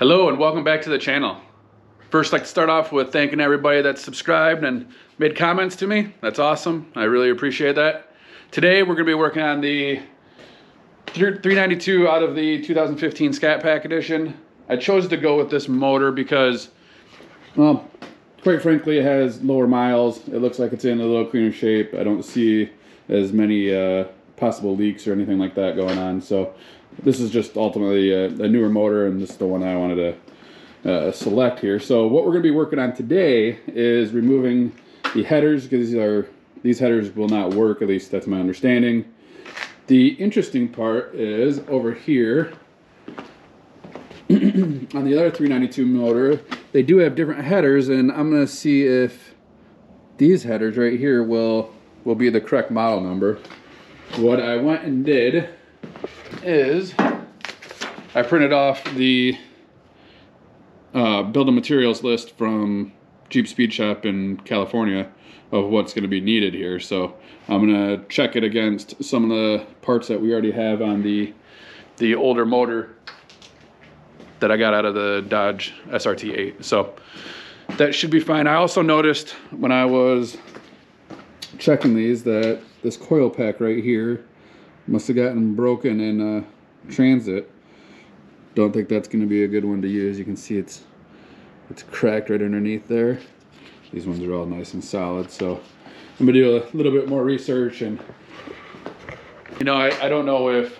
Hello and welcome back to the channel. First, I'd like to start off with thanking everybody that's subscribed and made comments to me. That's awesome. I really appreciate that. Today we're going to be working on the 392 out of the 2015 Scat Pack Edition. I chose to go with this motor because, well, quite frankly, it has lower miles. It looks like it's in a little cleaner shape. I don't see as many possible leaks or anything like that going on. So this is just ultimately a newer motor, and this is the one I wanted to select here. So what we're going to be working on today is removing the headers, because these headers will not work, at least that's my understanding. The interesting part is over here on the other 392 motor, they do have different headers, and I'm going to see if these headers right here will be the correct model number. What I went and did is I printed off the building materials list from Jeep Speed Shop in California of what's going to be needed here. So I'm going to check it against some of the parts that we already have on the older motor that I got out of the Dodge SRT8. So that should be fine. I also noticed when I was checking these that this coil pack right here must have gotten broken in transit. Don't think that's going to be a good one to use. You can see it's cracked right underneath there. These ones are all nice and solid, so I'm going to do a little bit more research. And you know, I don't know if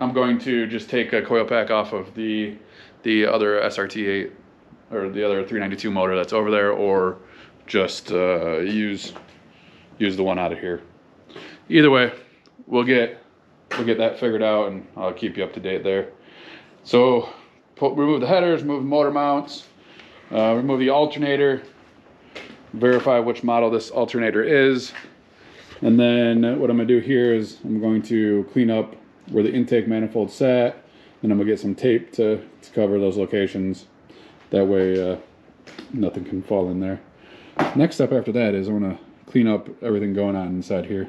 I'm going to just take a coil pack off of the other SRT8 or the other 392 motor that's over there, or just use the one out of here. Either way, we'll get that figured out, and I'll keep you up to date there. So remove the headers, remove the motor mounts, remove the alternator, verify which model this alternator is, and then what I'm going to do here is I'm going to clean up where the intake manifold sat, and I'm going to get some tape to cover those locations. That way nothing can fall in there. Next step after that is I want to clean up everything going on inside here.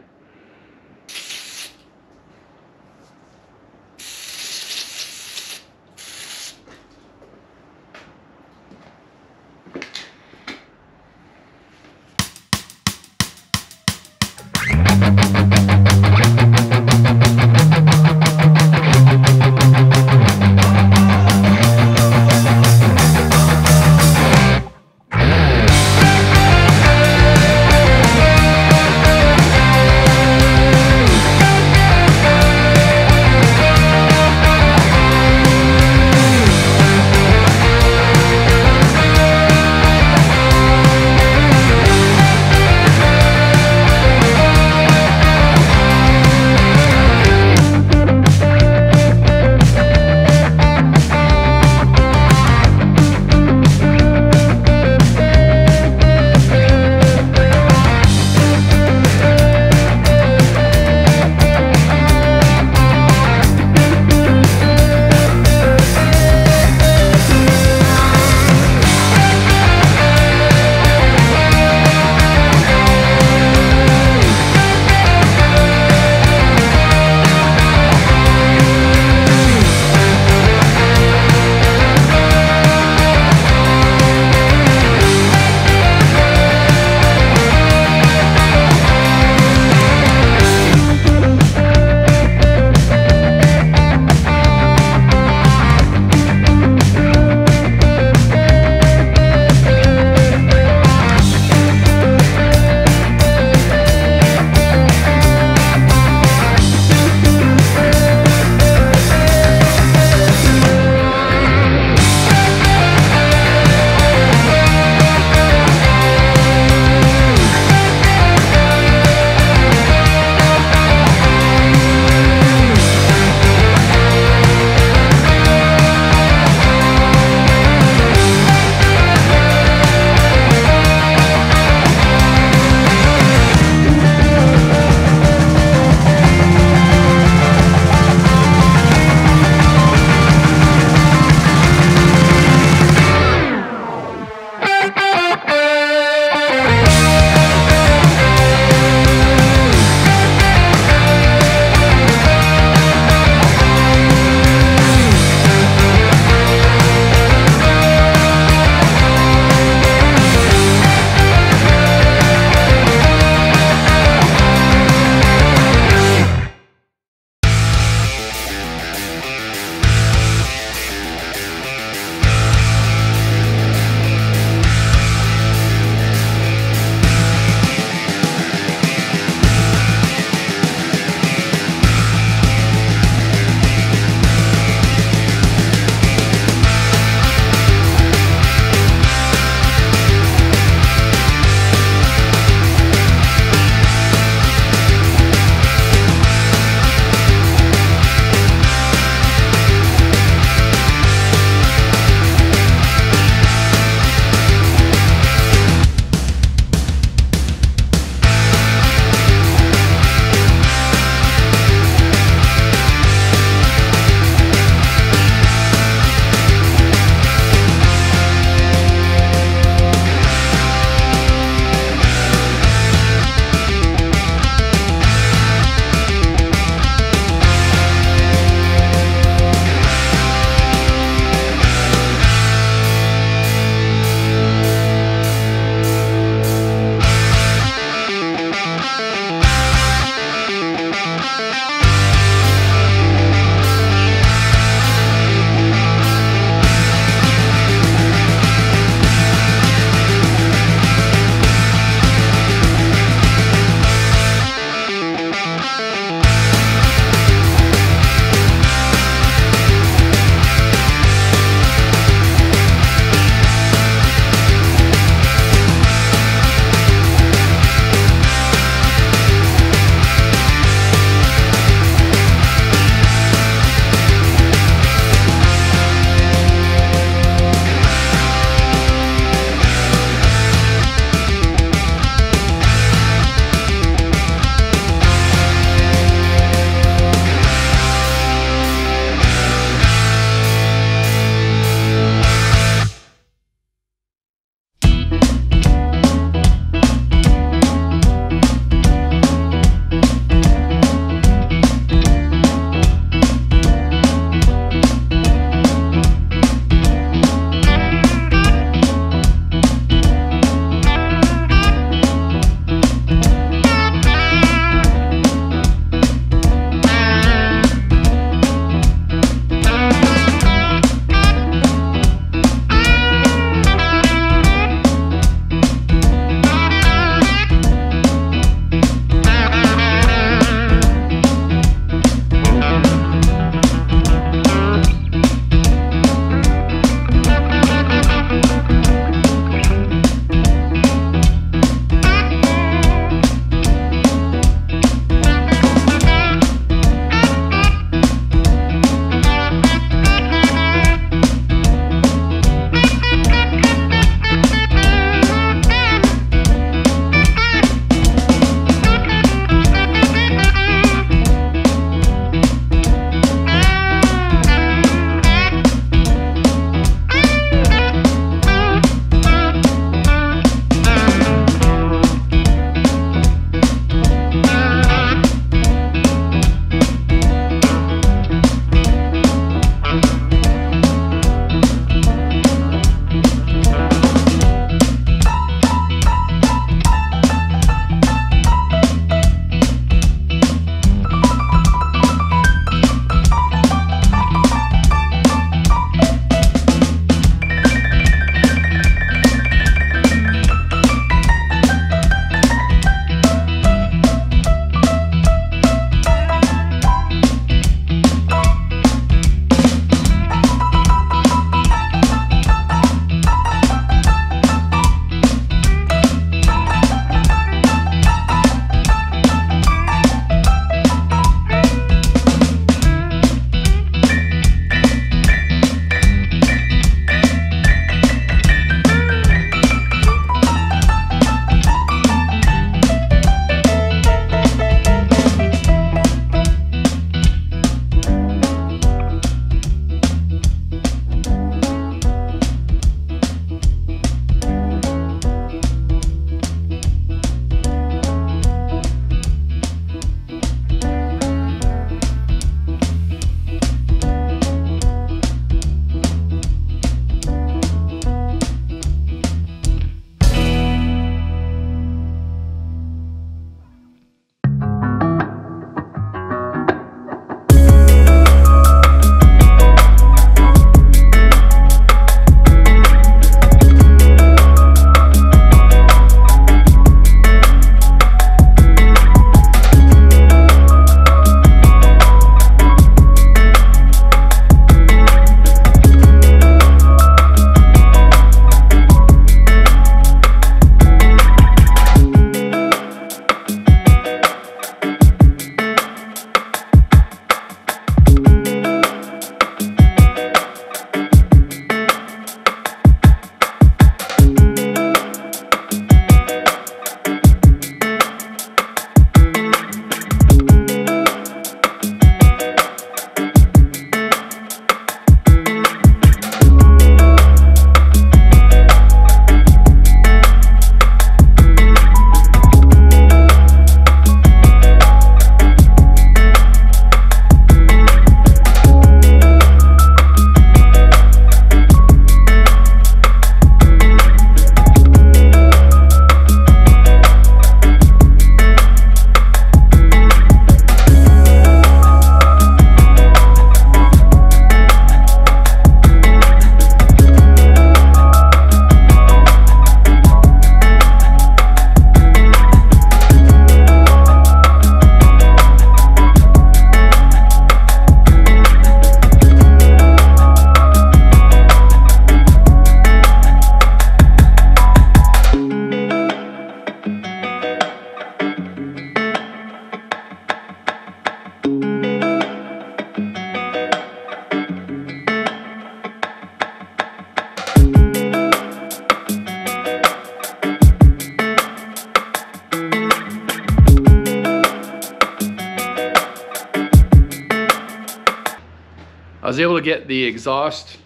able to get the exhaust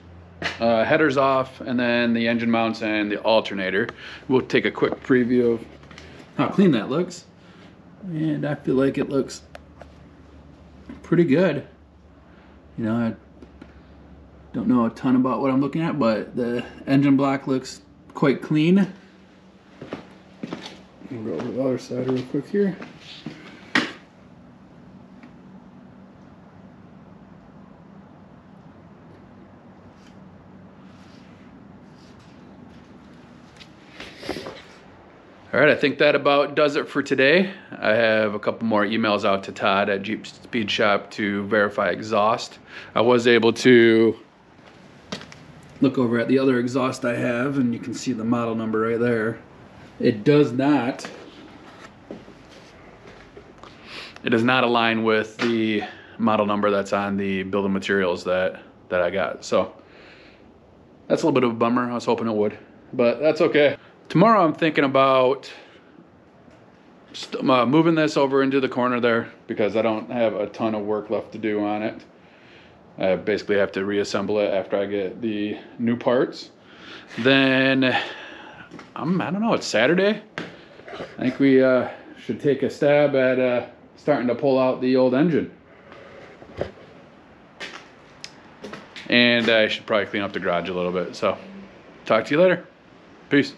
headers off and then the engine mounts and the alternator. We'll take a quick preview of how clean that looks. And I feel like it looks pretty good. You know, I don't know a ton about what I'm looking at, but the engine block looks quite clean. We'll go over the other side real quick here. All right, I think that about does it for today. I have a couple more emails out to Todd at Jeep Speed Shop to verify exhaust. I was able to look over at the other exhaust I have, and you can see the model number right there. It does not align with the model number that's on the bill of materials that I got. So that's a little bit of a bummer. I was hoping it would, but that's okay. Tomorrow I'm thinking about moving this over into the corner there because I don't have a ton of work left to do on it. I basically have to reassemble it after I get the new parts. Then, I don't know, it's Saturday. I think we should take a stab at starting to pull out the old engine. And I should probably clean up the garage a little bit. So, talk to you later. Peace.